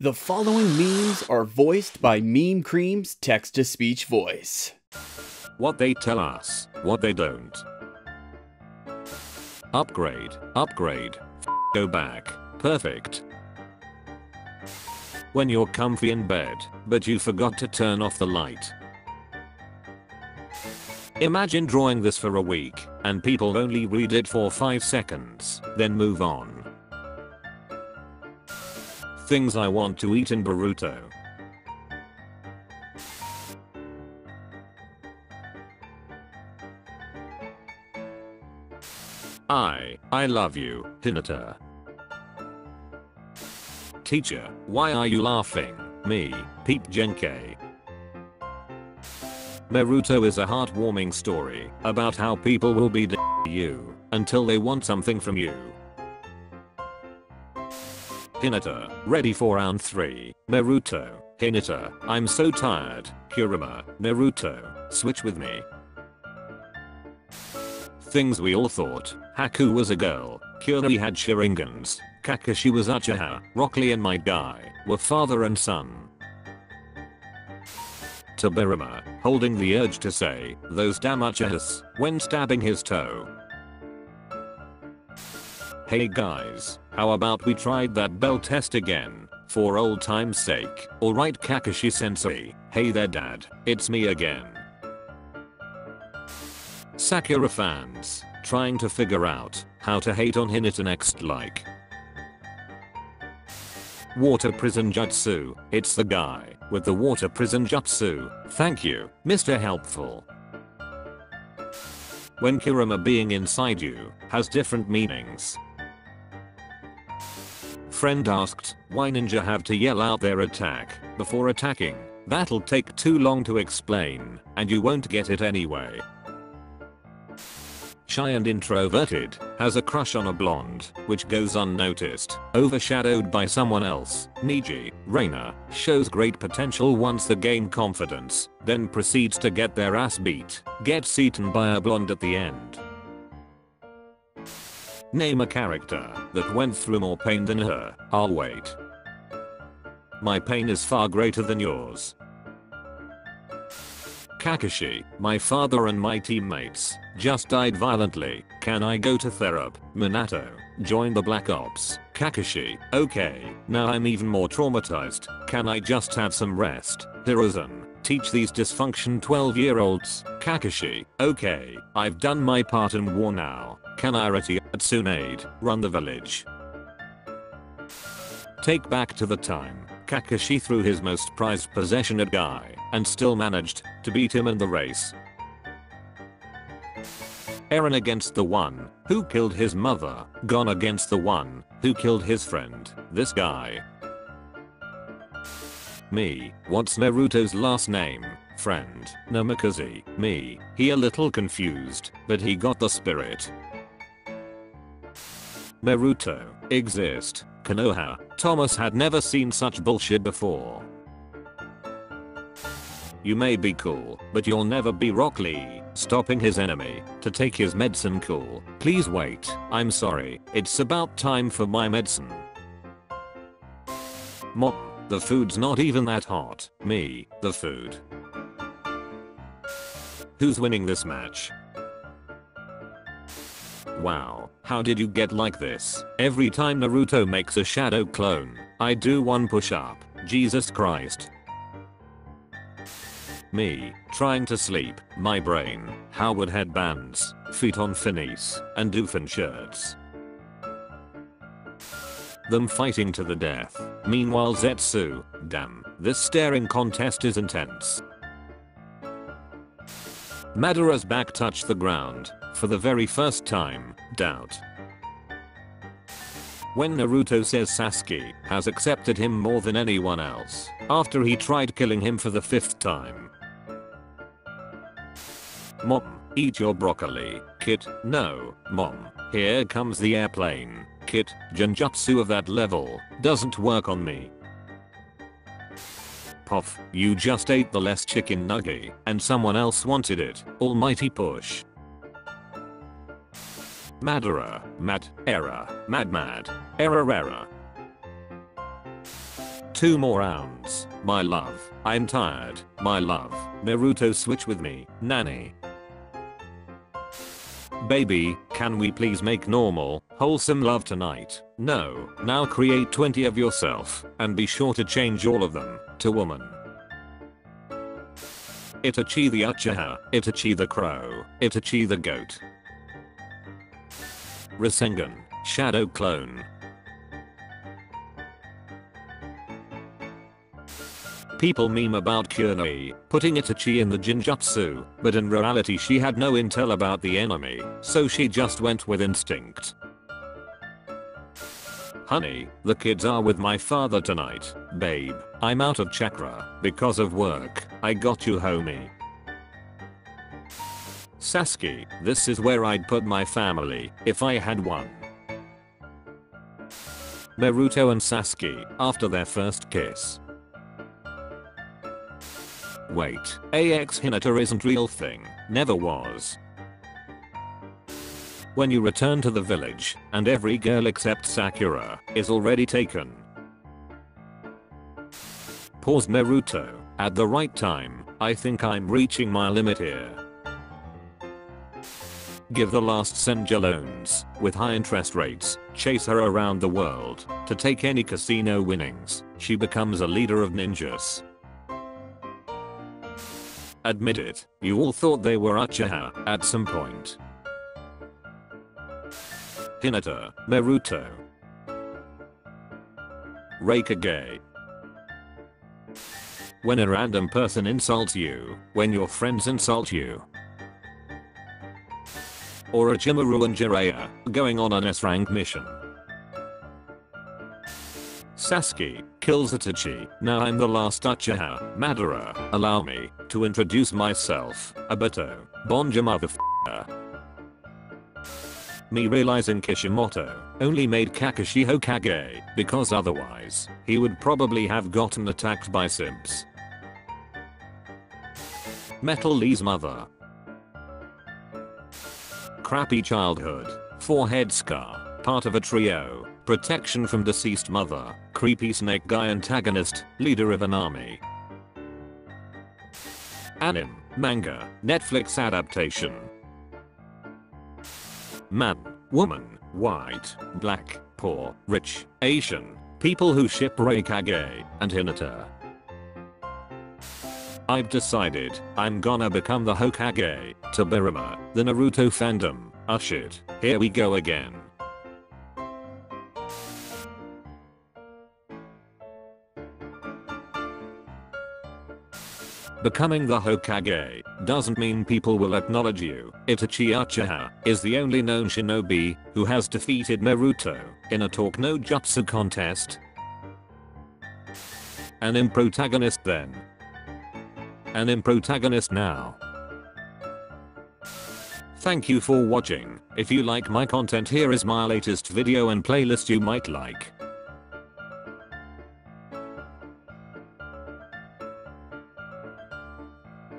The following memes are voiced by Meme Cream's text-to-speech voice. What they tell us, what they don't. Upgrade, upgrade, go back, perfect. When you're comfy in bed, but you forgot to turn off the light. Imagine drawing this for a week, and people only read it for 5 seconds, then move on. Things I want to eat in Boruto. I love you, Hinata. Teacher, why are you laughing? Me, Peep Genkei. Meruto is a heartwarming story about how people will be you until they want something from you. Hinata, ready for round 3. Naruto, Hinata, I'm so tired. Kurama, Naruto, switch with me. Things we all thought. Haku was a girl, Kunei had Sharingans, Kakashi was Uchiha, Rock Lee and my guy were father and son. Tobirama, holding the urge to say, those damn Uchihas, when stabbing his toe. Hey guys, how about we tried that bell test again, for old time's sake, alright Kakashi-sensei, hey there dad, it's me again. Sakura fans, trying to figure out how to hate on Hinata next like. Water prison jutsu, it's the guy with the water prison jutsu, thank you, Mr. Helpful. When Kurama being inside you has different meanings. Friend asked, why ninja have to yell out their attack before attacking? That'll take too long to explain, and you won't get it anyway. Shy and introverted, has a crush on a blonde, which goes unnoticed, overshadowed by someone else. Neji, Reina, shows great potential once they gain confidence, then proceeds to get their ass beat, gets eaten by a blonde at the end. Name a character that went through more pain than her. I'll wait. My pain is far greater than yours. Kakashi, my father and my teammates just died violently. Can I go to therapy? Minato, join the Black Ops. Kakashi, okay, now I'm even more traumatized. Can I just have some rest? Hiruzen, teach these dysfunction 12-year-olds. Kakashi, okay, I've done my part in war now. Can I retire? Tsunade, run the village. Take back to the time. Kakashi threw his most prized possession at Guy and still managed to beat him in the race. Eren against the one who killed his mother. Gon against the one who killed his friend. This guy. Me, what's Naruto's last name? Friend, Namikaze. Me, he a little confused, but he got the spirit. Naruto, exist, Konoha, Thomas had never seen such bullshit before. You may be cool, but you'll never be Rock Lee, stopping his enemy to take his medicine. Cool, please wait, I'm sorry, it's about time for my medicine. Mom, the food's not even that hot. Me, the food. Who's winning this match? Wow, how did you get like this? Every time Naruto makes a shadow clone, I do one push-up. Jesus Christ. Me, trying to sleep, my brain, Howard headbands, feet on Phineas, and Doofen shirts. Them fighting to the death. Meanwhile Zetsu, damn, this staring contest is intense. Madara's back touched the ground for the very first time. Doubt. When Naruto says Sasuke has accepted him more than anyone else after he tried killing him for the 5th time. Mom, eat your broccoli. Kid, no. Mom, here comes the airplane. Kid, Genjutsu of that level doesn't work on me. Puff, you just ate the less chicken nugget and someone else wanted it. Almighty push. Madara, mad, error, mad, error. 2 more rounds, my love. I'm tired, my love. Naruto, switch with me, nanny. Baby, can we please make normal, wholesome love tonight? No. Now create 20 of yourself, and be sure to change all of them to woman. Itachi the Uchiha, Itachi the Crow, Itachi the Goat. Rasengan, Shadow Clone. People meme about Kurenai putting Itachi in the Jinjutsu, but in reality she had no intel about the enemy, so she just went with instinct. Honey, the kids are with my father tonight. Babe, I'm out of chakra because of work. I got you, homie. Sasuke, this is where I'd put my family if I had one. Naruto and Sasuke after their first kiss. Wait, AX Hinata isn't real thing, never was. When you return to the village, and every girl except Sakura is already taken. Pause Naruto, at the right time, I think I'm reaching my limit here. Give the last Senja loans, with high interest rates, chase her around the world, to take any casino winnings, she becomes a leader of ninjas. Admit it, you all thought they were Uchiha at some point. Hinata, Naruto, Raikage. When a random person insults you, when your friends insult you, or Orochimaru and Jiraiya going on an S-rank mission. Sasuke kills Itachi. Now I'm the last Uchiha. Madara, allow me to introduce myself. Obito, Bonja motherfucker. Me realizing Kishimoto only made Kakashi Hokage because otherwise he would probably have gotten attacked by simps. Metal Lee's mother. Crappy childhood. Forehead scar. Part of a trio. Protection from deceased mother, creepy snake guy antagonist, leader of an army. Anime, manga, Netflix adaptation. Man, woman, white, black, poor, rich, Asian, people who ship Raikage and Hinata. I've decided, I'm gonna become the Hokage. Tobirama, the Naruto fandom, oh shit, here we go again. Becoming the Hokage doesn't mean people will acknowledge you. Itachi Uchiha is the only known shinobi who has defeated Naruto in a talk no jutsu contest. Anime protagonist then. Anime protagonist now. Thank you for watching. If you like my content, here is my latest video and playlist you might like.